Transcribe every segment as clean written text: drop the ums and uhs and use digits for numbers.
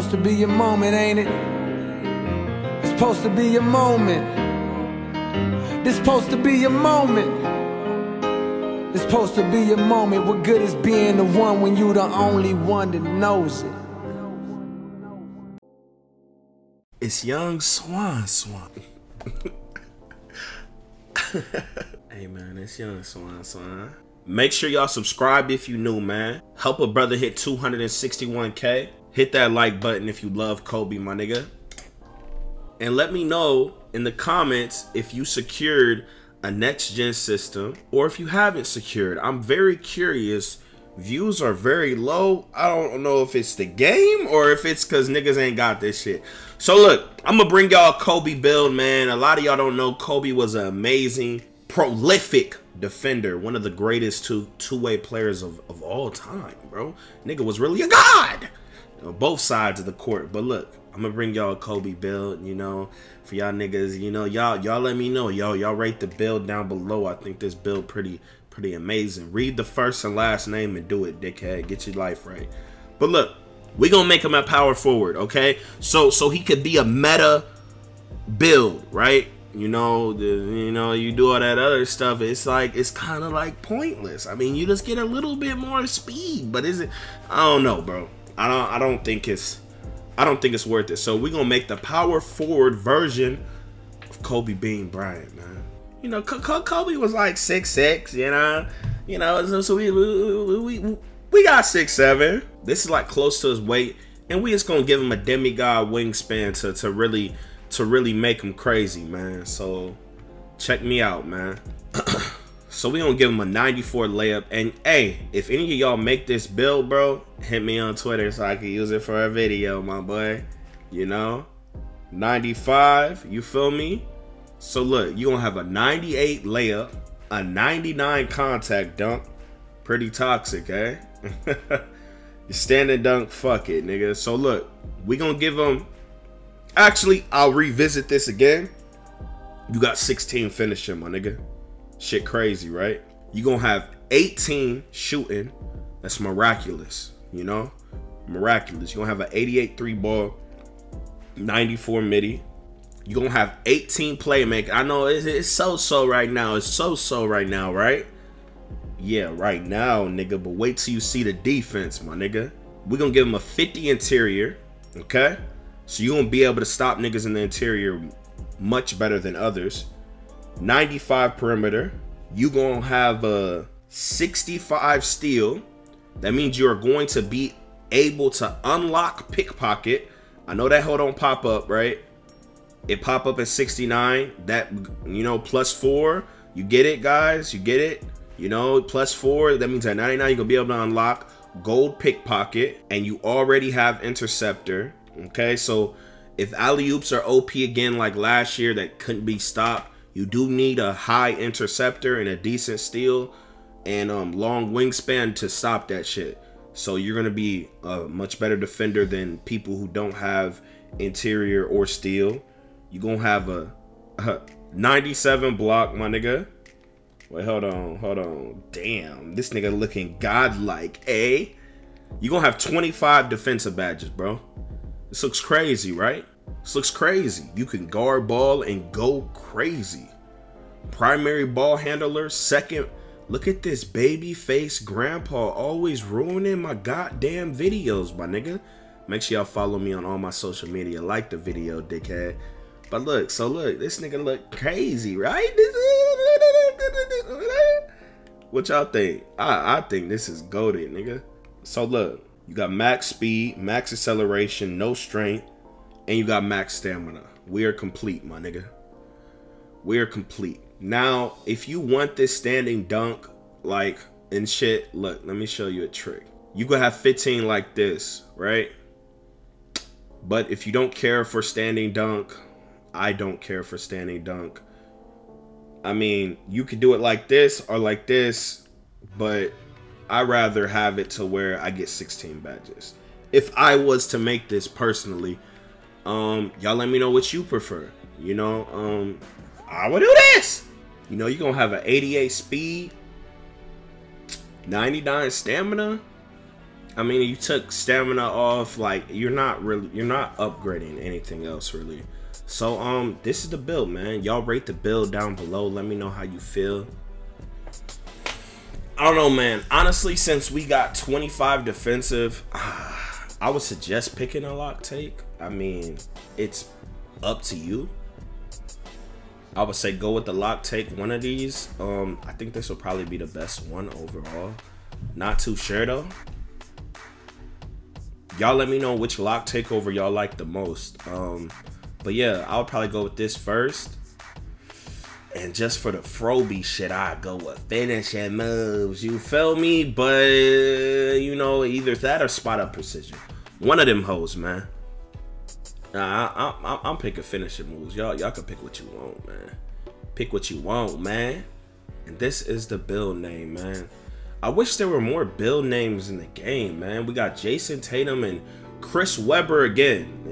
supposed to be your moment, ain't it? It's supposed to be your moment. This supposed to be your moment. It's supposed to be your moment. What good is being the one when you the only one that knows it? It's Young Swan Swan. Hey man, it's Young Swan Swan. Make sure y'all subscribe if you new, man. Help a brother hit 261K. Hit that like button if you love Kobe, my nigga. And let me know in the comments if you secured a next-gen system or if you haven't secured. I'm very curious. Views are very low. I don't know if it's the game or if it's because niggas ain't got this shit. So look, I'm going to bring y'all Kobe build, man. A lot of y'all don't know Kobe was an amazing, prolific defender, one of the greatest two-way players of all time, bro. Nigga was really a god on both sides of the court. But look, I'm gonna bring y'all Kobe build, you know, for y'all niggas, you know, y'all let me know, y'all rate the build down below. I think this build pretty amazing. Read the first and last name and do it, dickhead. Get your life right. But look, we gonna make him a power forward, okay? So he could be a meta build, right? You know, you do all that other stuff. It's like, it's kind of like pointless. I mean, you just get a little bit more speed, but is it? I don't know, bro. I don't think it's worth it. So we're gonna make the power forward version of Kobe Bean Bryant, man. You know, Kobe was like 6'6", you know. So we got 6'7". This is like close to his weight, and we just gonna give him a demigod wingspan to really make him crazy, man. So check me out, man. So we gonna give him a 94 layup. And hey, if any of y'all make this build, bro, hit me on Twitter so I can use it for a video, my boy. You know, 95, you feel me? So look, you gonna have a 98 layup, a 99 contact dunk, pretty toxic, eh? Standing dunk, fuck it, nigga. So look, we gonna give him, actually, I'll revisit this again. You got 16 finishing, my nigga. Shit crazy, right? You gonna have 18 shooting. That's miraculous, you know? Miraculous. You're gonna have an 88 three ball, 94 midi. You're gonna have 18 playmaker. I know it's so-so right now. It's so-so right now, right? Yeah, right now, nigga. But wait till you see the defense, my nigga. We're gonna give him a 50 interior, okay? So you're going to be able to stop niggas in the interior much better than others. 95 perimeter. You're going to have a 65 steal. That means you're going to be able to unlock pickpocket. I know that hoe don't pop up, right? It pop up at 69. That, you know, +4. You get it, guys? You get it? You know, +4. That means at 99, you're going to be able to unlock gold pickpocket. And you already have interceptor. Okay, so if alley-oops are OP again like last year that couldn't be stopped, you do need a high interceptor and a decent steal and long wingspan to stop that shit. So you're going to be a much better defender than people who don't have interior or steal. You're going to have a 97 block, my nigga. Wait, hold on. Damn, this nigga looking godlike, eh? You're going to have 25 defensive badges, bro. This looks crazy, right? This looks crazy. You can guard ball and go crazy. Primary ball handler, second. Look at this baby face grandpa always ruining my goddamn videos, my nigga. Make sure y'all follow me on all my social media. Like the video, dickhead. But look, so look, this nigga look crazy, right? What y'all think? I think this is goated, nigga. So look. You got max speed, max acceleration, no strength, and you got max stamina. We are complete, my nigga. We are complete. Now, if you want this standing dunk, like, and shit, look, let me show you a trick. You could have 15 like this, right? But if you don't care for standing dunk, I don't care for standing dunk. I mean, you could do it like this or like this, but I'd rather have it to where I get 16 badges. If I was to make this personally, y'all let me know what you prefer. You know, I would do this. You know, you're going to have an 88 speed, 99 stamina, I mean, you took stamina off. Like, you're not upgrading anything else really. So this is the build, man. Y'all rate the build down below. Let me know how you feel. I don't know, man. Honestly, since we got 25 defensive, I would suggest picking a lock take. I mean, it's up to you. I would say go with the lock take one of these. I think this will probably be the best one overall. Not too sure though. Y'all let me know which lock takeover y'all like the most. But yeah, I'll probably go with this first. And just for the Froby shit, I go with finishing moves. You feel me? But, you know, either that or spot up precision. One of them hoes, man. Nah, I'm picking finishing moves. Y'all can pick what you want, man. Pick what you want, man. And this is the build name, man. I wish there were more build names in the game, man. We got Jason Tatum and Chris Weber again.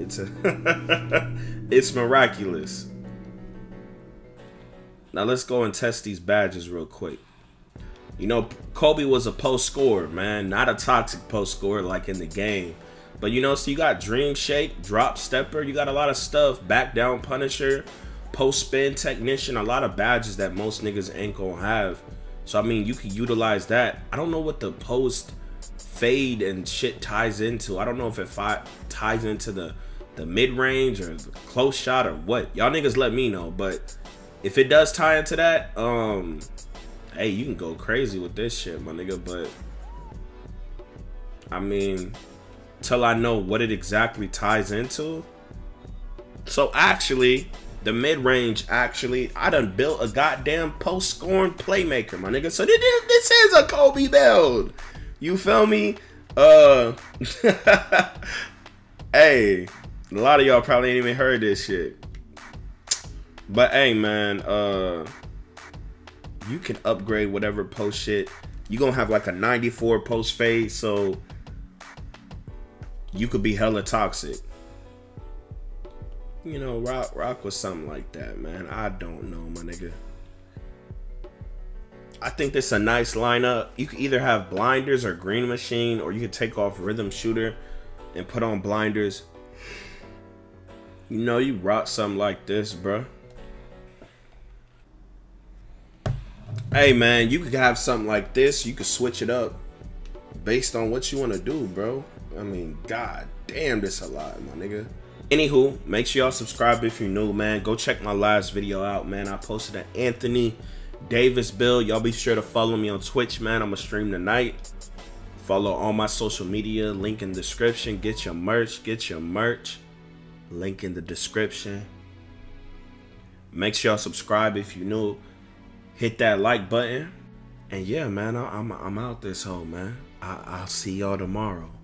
It's miraculous. Now let's go and test these badges real quick. You know, Kobe was a post scorer, man. Not a toxic post scorer like in the game. But you know, so you got Dream Shake, Drop Stepper. You got a lot of stuff. Back Down Punisher, Post Spin Technician. A lot of badges that most niggas ain't gonna have. So, I mean, you can utilize that. I don't know what the post fade and shit ties into. I don't know if it ties into the mid-range or the close shot or what. Y'all niggas let me know. But if it does tie into that, hey, you can go crazy with this shit, my nigga. But, I mean, till I know what it exactly ties into. So, actually, the mid-range, actually, I done built a goddamn post-scoring playmaker, my nigga. So this is a Kobe build. You feel me? Hey, a lot of y'all probably ain't even heard this shit. But hey, man, you can upgrade whatever post shit. You gonna have like a 94 post fade, so you could be hella toxic. You know, rock with something like that, man. I don't know, my nigga. I think this is a nice lineup. You can either have blinders or green machine, or you can take off rhythm shooter and put on blinders. You know, you rock something like this, bro. Hey, man, you could have something like this. You could switch it up based on what you want to do, bro. I mean, god damn, this a lot, my nigga. Anywho, make sure y'all subscribe if you're new, man. Go check my last video out, man. I posted an Anthony Davis build. Y'all be sure to follow me on Twitch, man. I'm going to stream tonight. Follow all my social media. Link in the description. Get your merch. Get your merch. Link in the description. Make sure y'all subscribe if you're new. Hit that like button. And yeah, man, I'm out this hole, man. I'll see y'all tomorrow.